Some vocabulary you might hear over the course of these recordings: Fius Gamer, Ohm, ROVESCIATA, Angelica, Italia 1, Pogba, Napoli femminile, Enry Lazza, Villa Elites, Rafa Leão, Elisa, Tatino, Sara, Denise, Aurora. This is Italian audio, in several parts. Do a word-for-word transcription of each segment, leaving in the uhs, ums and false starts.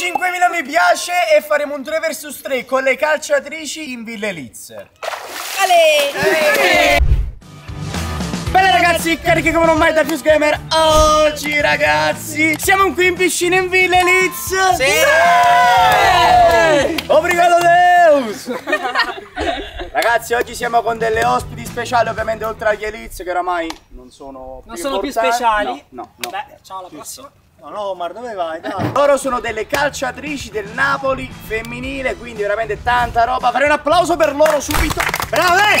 venticinquemila mi piace e faremo un tre versus tre con le calciatrici in Villa Elites. Ale! Bella ragazzi, carichi come non mai da Fius Gamer. Oggi ragazzi siamo qui in piscina in Villa Elites. Sì! Sì! Obrigado Deus! Ragazzi, oggi siamo con delle ospiti speciali, ovviamente oltre agli Elites che oramai non sono più, non sono più speciali. No, no, no. Beh, ciao, alla prossima. No, no, ma dove vai? Dai. Loro sono delle calciatrici del Napoli femminile, quindi veramente tanta roba. Farei un applauso per loro subito. Brave!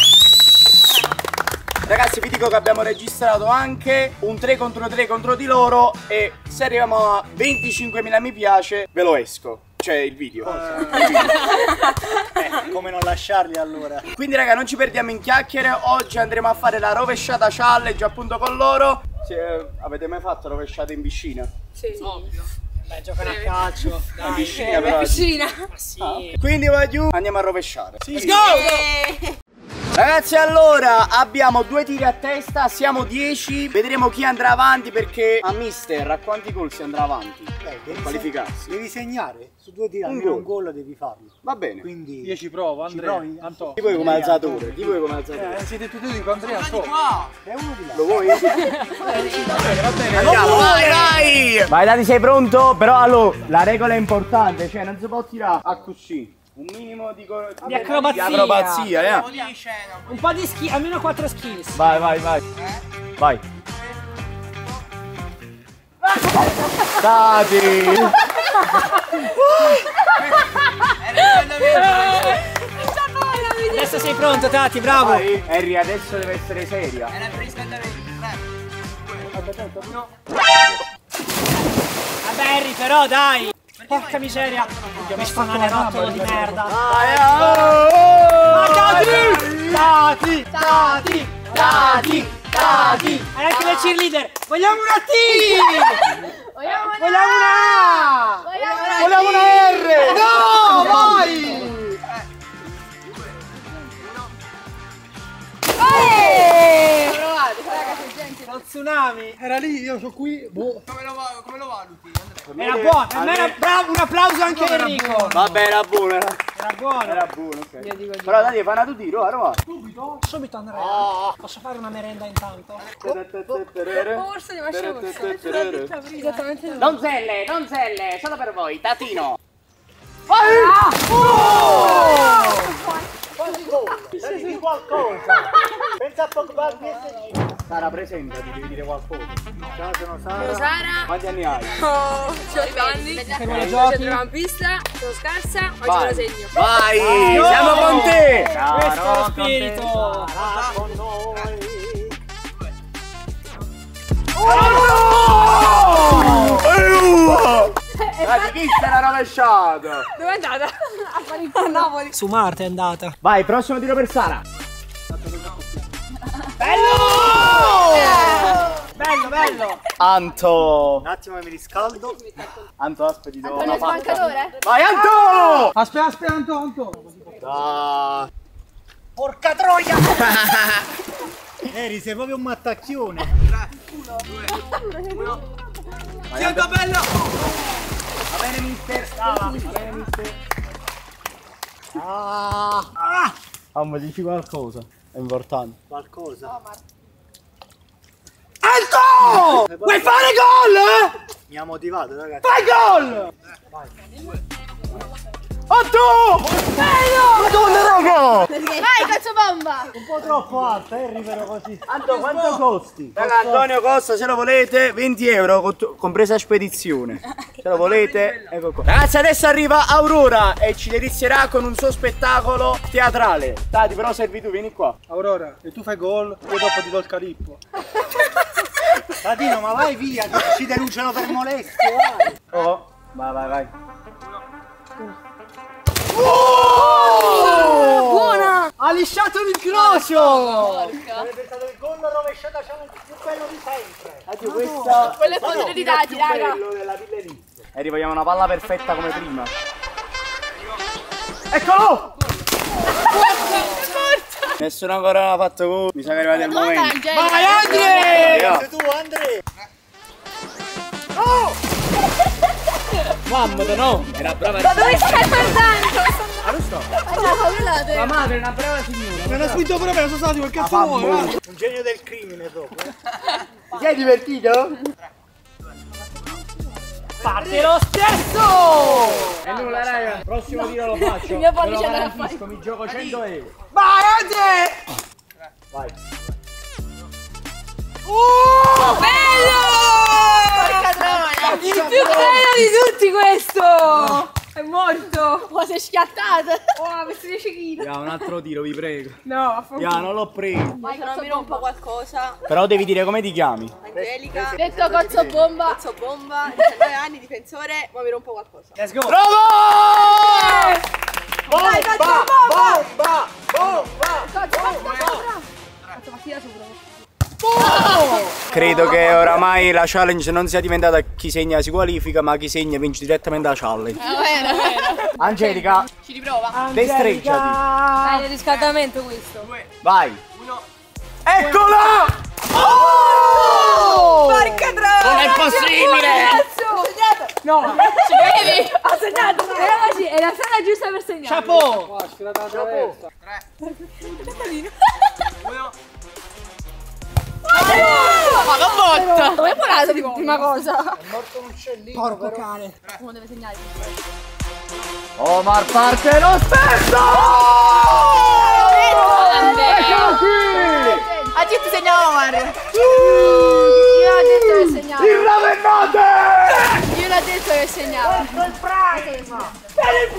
Ragazzi, vi dico che abbiamo registrato anche un tre contro tre contro di loro e se arriviamo a venticinquemila mi piace ve lo esco, cioè il video, uh, il video. Eh, come non lasciarli allora. Quindi raga, non ci perdiamo in chiacchiere, oggi andremo a fare la rovesciata challenge appunto con loro. Se, eh, avete mai fatto rovesciata in piscina? Sì, sì. Ovvio. Beh, giocare a calcio in piscina, però. In piscina. Ma sì. Ah, okay. Quindi vai giù, andiamo a rovesciare. Sì. Let's go! Yeah. Ragazzi, allora abbiamo due tiri a testa, siamo dieci, vedremo chi andrà avanti perché a mister a quanti gol si andrà avanti? Beh, devi qualificarsi. Devi segnare su due tiri, almeno un gol devi farlo. Va bene. Quindi io ci provo, Andrea. Antonio. Ti vuoi come alzatore? Ti vuoi come alzatore? Eh, siete tutti e due con Andrea. Sono qua. È uno di là. Lo vuoi? Va bene, va bene. Andiamo, vai, vai. Vai, Dani, sei pronto? Però allora la regola è importante, cioè non si può tirare a cuscino. Un minimo di, di acrobazia, di acrobazia eh. Un, di scena, un po' di skill, almeno quattro skills. Vai, vai, vai. Eh? Vai. Dati. Adesso sei pronto, Tati, bravo. Vai. Enry adesso deve essere seria. Era il riscaldamento. No. Vabbè, Enry, però dai. Porca miseria! Mi sfanale rotolo di merda! Tati! Tati! Tati! Tati! Tati! Hai anche le cheerleader! Vogliamo una T! Vogliamo una! Vogliamo una! Vogliamo una R! No! Vai! Eeeh! Lo tsunami! Era lì, io sono qui, boh! Come lo, come lo valuti? Era buono, per me era bravo, un applauso anche a Enrico. Vabbè, era buono, era, era buono. Era buono, ok. Io dico, io. Però dai, fanno tu tiro, Aurora. Subito, subito Andrea. Oh. Posso fare una merenda intanto? Forse li faccio forse. Donzelle, donzelle, solo per voi, Tatino. Quasi gol, devi dire qualcosa. Pensa a Pogba B S G. Sara, presentati, devi dire qualcosa. Ciao, sono Sara. Sono Sara. Quanti anni hai? Oh, otto anni. Sono centrocampista, sono scarsa, oggi me lo segno. Vai, oh, siamo oh, con te. No, questo no, è lo spirito. Sara con noi. Oh! Ma di chi se l'ha rovesciata? Dove è andata? A fare il Napoli. Su Marte è andata. Vai, prossimo tiro per Sara. Bello! Eh. Bello, bello! Anto! Un attimo che mi riscaldo. Anto, aspetta, ti do una pacca. Vai, Anto! Aspetta, aspetta, Anto, Anto! Da. Porca troia! Eri, sei proprio un mattacchione. tre, uno, due, uno. Sento bello! Va bene, mister! Ah, va bene, mister! Ah! Ah! Ah, ma dici qualcosa? È importante. Qualcosa. Oh, ma... Alto! Vuoi fare gol? Eh? Mi ha motivato, ragazzi. Fai gol! Vai. Otto! Bello! Madonna, raga! Vai, cazzo bomba! Un po' troppo alta, Enry, però così. Antonio, quanto costi? Raga, Antonio costa, se lo volete, venti euro, compresa spedizione. Se lo volete, ecco qua. Ragazzi, adesso arriva Aurora e ci delizierà con un suo spettacolo teatrale. Tati, però servi tu, vieni qua. Aurora, e tu fai gol, poi dopo ti do il calippo. Tatino, ma vai via, ci denunciano per molestie, vai. Oh, vai, vai, vai. Oh! Buona! Ha lisciato l'incrocio! Ha diventato il gol rovesciata, c'è un più bello di sempre! Anche no, questa... Quelle no, foto di Tati, raga! E rivogliamo una palla perfetta come prima! Eccolo! Nessuno ancora l'ha fatto gol! Mi sa che è arrivato il momento! Vai Andre! Sei tu Andre! Oh! Mamma, no! Era brava. Ma dove stai guardando? Ma lo sto! La madre è una brava signora! Non ha scritto proprio, sono stato quel cazzo vuoi! Un genio del crimine proprio! Ti sei divertito? Parte lo stesso! E nulla raga, prossimo tiro lo faccio! Il mio pollice non la faccio! Mi gioco cento euro! Vai! Vai! Oh! Bello! Il più bello di tutti questo! È morto! Oh, sei schiattato! Oh, mi sei cecchino! Yeah, un altro tiro, vi prego! No, affanculo! Yeah, non l'ho preso! Ma se non mi rompo qualcosa! Però devi dire come ti chiami! Angelica! Detto cozzo bomba! Cozzo bomba! diciannove anni, difensore, ma mi rompo qualcosa! Let's go! Bravo! Yes. Bomba! Dai, cozzo bomba! Bomba! Bomba! Bomba! Cazzo, partita sopra! Oh! Credo che oramai la challenge non sia diventata chi segna si qualifica, ma chi segna vince direttamente la challenge. Ah, vero, vero. Angelica, ci riprova. Destreggiati. Dai, il riscaldamento questo. Vai. Uno. Eccola! Oh! Porca troia! Non è possibile! No! Ci bevi! Ha segnato! È la sala giusta per segnare. Chapeau! Chapeau! Tre. Uno. Ma che botta! Dove è parato di prima cosa? È morto un uccellino. Porco cane. Uno deve segnare. Omar parte lo stesso! Ecco qui! Ha detto segna Omar! Io ho detto che segnava! Il Ravennate! Io l'ho detto che segnava! Contro il Pratima! Per il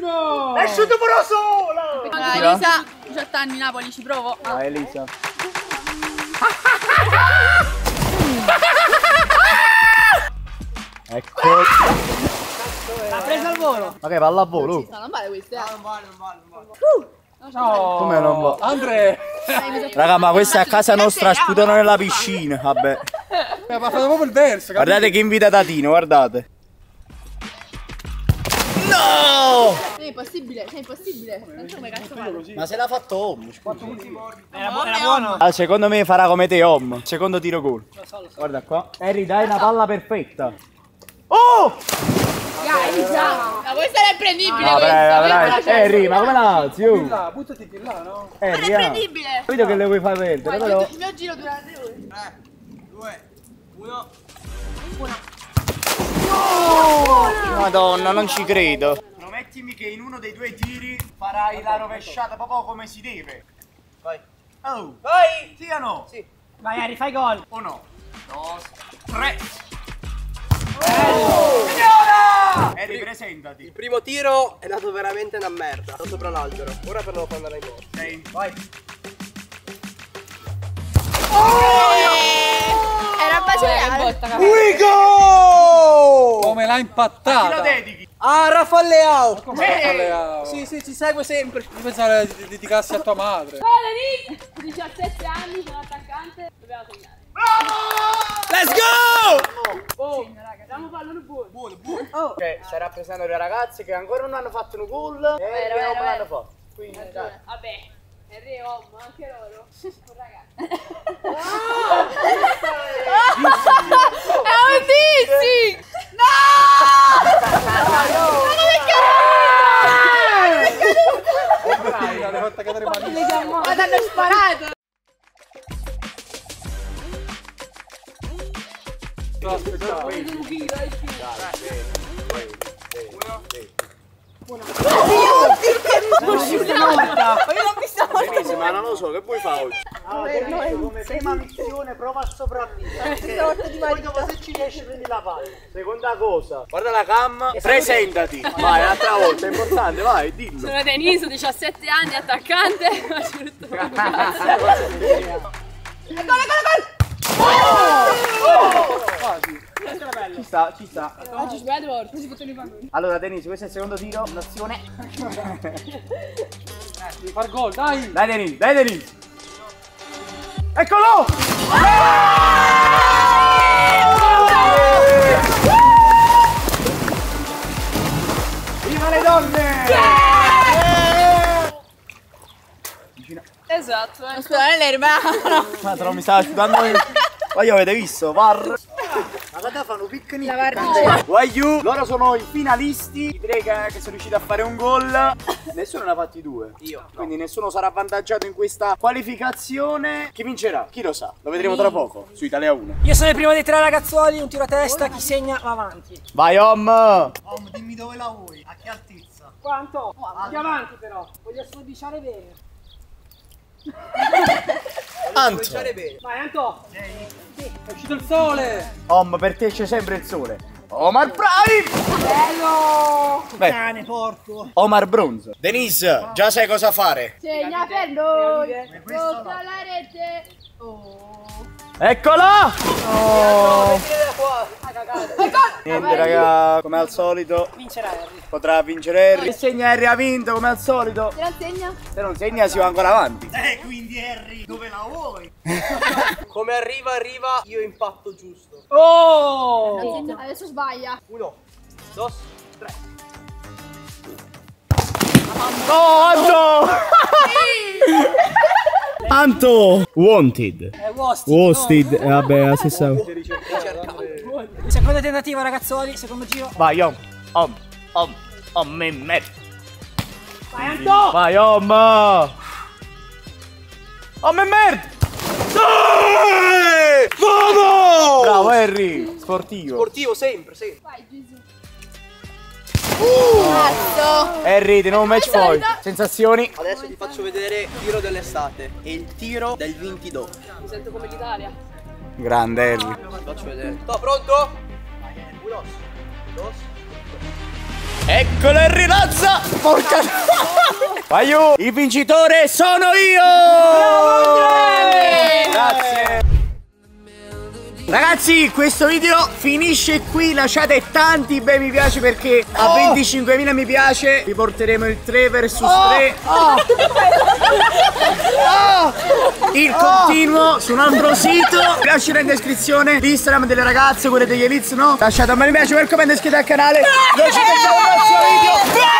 Pratima! È sciuto però solo! Elisa! diciotto anni, Napoli, ci provo. Ah, ah Elisa. Ecco. L'ha presa al volo. Ok, palla a volo. No, non vale questa. No, non vale, non vale, non vale. No, come non va? Andre! Raga, ma questa è a casa nostra, sputano nella piscina, vabbè. Ma ha fatto proprio il verso, capito? Guardate che invita Tatino, guardate. No! È impossibile, è impossibile. Ma se l'ha fatto Om, era buono. Ah, secondo me farà come te Om. Secondo tiro gol. Lo so, lo so. Guarda qua. Enry, dai una palla perfetta. Oh! Elisa! Ma questa era imprendibile. No, brava, Enry, ma come la alzi? Là, buttati più là, no? È imprendibile. Vedo che le vuoi far perdere. Il mio giro dura tre ore. tre, due, uno. Buona. No! Madonna, non ci credo. Promettimi che in uno dei due tiri farai la rovesciata proprio come si deve. Vai. Oh, vai! Sì o no? Sì. Vai, Enry, fai gol. Uno, due, tre. Oh! Signora! Enry, presentati. Il primo tiro è andato veramente una merda. Sono sopra l'albero. Ora però può andare in gol. Sei. Vai. Oh! Era basilare. We go! Come l'ha impattata? Chi lo dedichi? Ah, Rafa Leão. Come Rafa Leão? Sì, sì, ci segue sempre. Io pensavo di dedicarsi a tua madre. diciassette anni, sono attaccante. Dobbiamo segnare. Bravo! Let's go! Oh, raga, diamo pallone buono. Buono, buono. Ok, stai rappresentando le ragazze che ancora non hanno fatto un gol e vero, non l'hanno fatto. Quindi, vabbè. Enry, Om, anche loro. Oh, ragazzi. Oh, è autissimo! No! Ma non è caduto! Ma non è caduto! Ma ti hanno sparato! No, aspetta, vai! Uno, uno! Non ho visto morta! Io l'ho vista morta! Ma non lo so, che puoi fare oggi? Allora, noi come prima missione prova a sopravvivere. Perché poi dopo se ci riesci prendi la palla. Seconda cosa, guarda la cam, presentati. Vai, un'altra volta, è importante, vai, dillo. Sono Denise, diciassette anni, attaccante. Ma c'è tutto un cazzo. Gol, gol, gol! Ci sta, ci sta. Oggi sbaglio volte, non si poteva fare. Allora Denise, questo è il secondo tiro, un'azione. Devi far gol, dai! Dai Denise, dai Denise! Eccolo! Viva le donne! Esatto, scusate l'erba! Ma te lo mi stava asciugando. Ma io avete visto, var! Ma guarda fanno picnic. La Why you? Loro sono i finalisti. Direi che, che sono riusciti a fare un gol. Nessuno ne ha fatti due. Io. Quindi no. Nessuno sarà avvantaggiato in questa qualificazione. Chi vincerà? Chi lo sa? Lo vedremo tra poco su Italia uno. Io sono il primo dei tre ragazzuoli. Un tiro a testa. Chi segna va avanti. Vai Om. Om, dimmi dove la vuoi. A che altezza? Quanto? Oh, avanti. Di avanti però. Voglio sudiciare bene. Anto. Vai Anto. Sì. È uscito il sole. Om, per te c'è sempre il sole. Omar Prime. Bello. Beh. Cane porco. Omar Bronzo. Denise, già sai cosa fare. Segna per noi. Tocca la rete. Oh. Eccola! Oh. Niente raga, come al solito vincerà Enry. Potrà vincere Enry. Se segna Enry ha vinto come al solito. Se non segna Se non segna si va ancora avanti. Eh, quindi Enry dove la vuoi? Come arriva arriva io impatto giusto. Oh! Adesso sbaglia. Uno, dos, tre. Oh Anto! Anto! Wanted Wanted, no. Vabbè la stessa. Secondo tentativo ragazzuoli, secondo giro. Vai Om, Om, Om, Om, me, me. Vai Anto! Vai Om! Om e merda! Vamo! Bravo Enry, sportivo. Sportivo sempre, sempre. Vai Gesù. Uh! Enry, di nuovo match point. Sensazioni. Adesso vi faccio vedere il tiro dell'estate e il tiro del ventidue. Mi sento come l'Italia. Grande Enry. Vi faccio vedere. Sto pronto? Uno, dos. Eccolo Enry Lazza. Porca. Vai oh. Il vincitore sono io. Bravo, grazie. Ragazzi, questo video finisce qui, lasciate tanti bei mi piace perché oh. a venticinquemila mi piace vi porteremo il tre versus tre. Oh. Oh. Oh. Il continuo oh. su un altro sito, vi lascerò in descrizione l'Instagram delle ragazze, quelle degli Elites no? Lasciate un bel mi piace per commento e iscrivetevi al canale, noi ci vediamo al prossimo video.